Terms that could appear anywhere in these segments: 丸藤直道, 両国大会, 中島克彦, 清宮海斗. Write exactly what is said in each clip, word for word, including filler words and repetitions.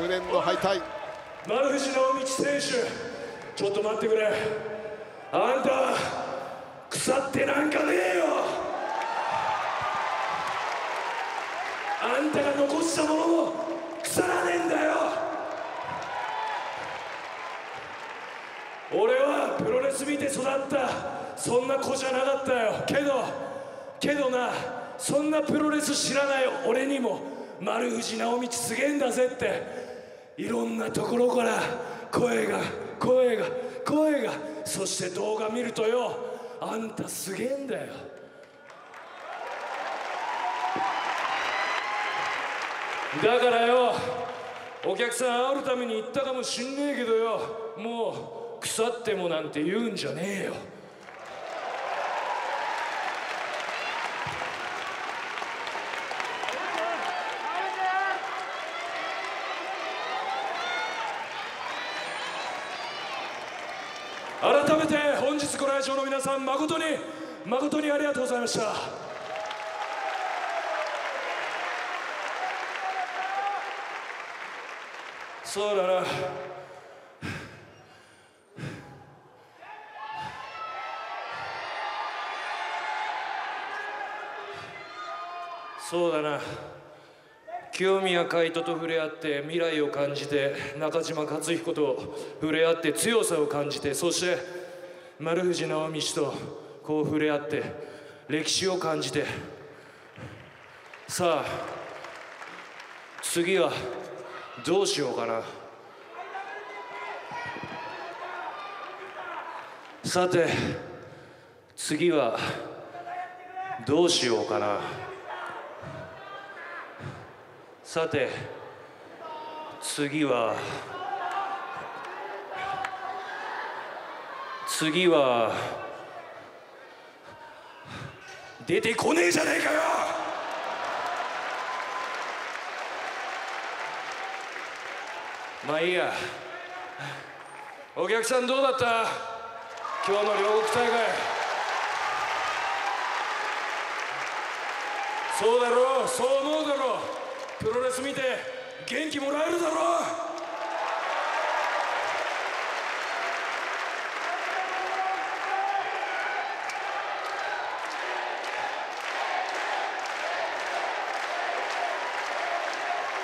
無念の敗退。丸藤直道選手、ちょっと待ってくれ。あんた腐ってなんかねえよ。あんたが残したものも腐らねえんだよ。俺はプロレス見て育った、そんな子じゃなかったよ。けどけどな、そんなプロレス知らない俺にも丸藤直道すげえんだぜって、いろんなところから声が声が声が、そして動画見るとよ、あんたすげえんだよ。だからよ、お客さん煽るために言ったかもしんねえけどよ、もう腐ってもなんて言うんじゃねえよ。改めて本日ご来場の皆さん、誠に誠にありがとうございました。そうだな、そうだな、清宮海斗と触れ合って未来を感じて、中島克彦と触れ合って強さを感じて、そして丸藤直道とこう触れ合って歴史を感じて、さあ次はどうしようかな。さて次はどうしようかな。さて次は次は出てこねえじゃねえかよ。まあいいや。お客さんどうだった？今日の両国大会。そうだろう、そう思うだろう。プロレス見て元気もらえるだろう。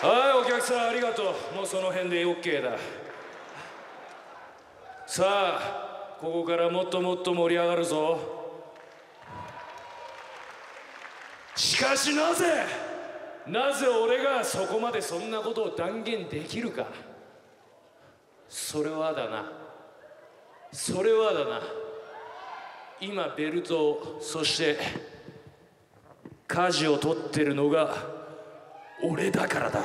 はい、お客さんありがとう。もうその辺で オーケー だ。さあここからもっともっと盛り上がるぞ。しかしなぜなぜ俺がそこまでそんなことを断言できるか。それはだな、それはだな、今ベルトを、そして舵を取ってるのが俺だからだ。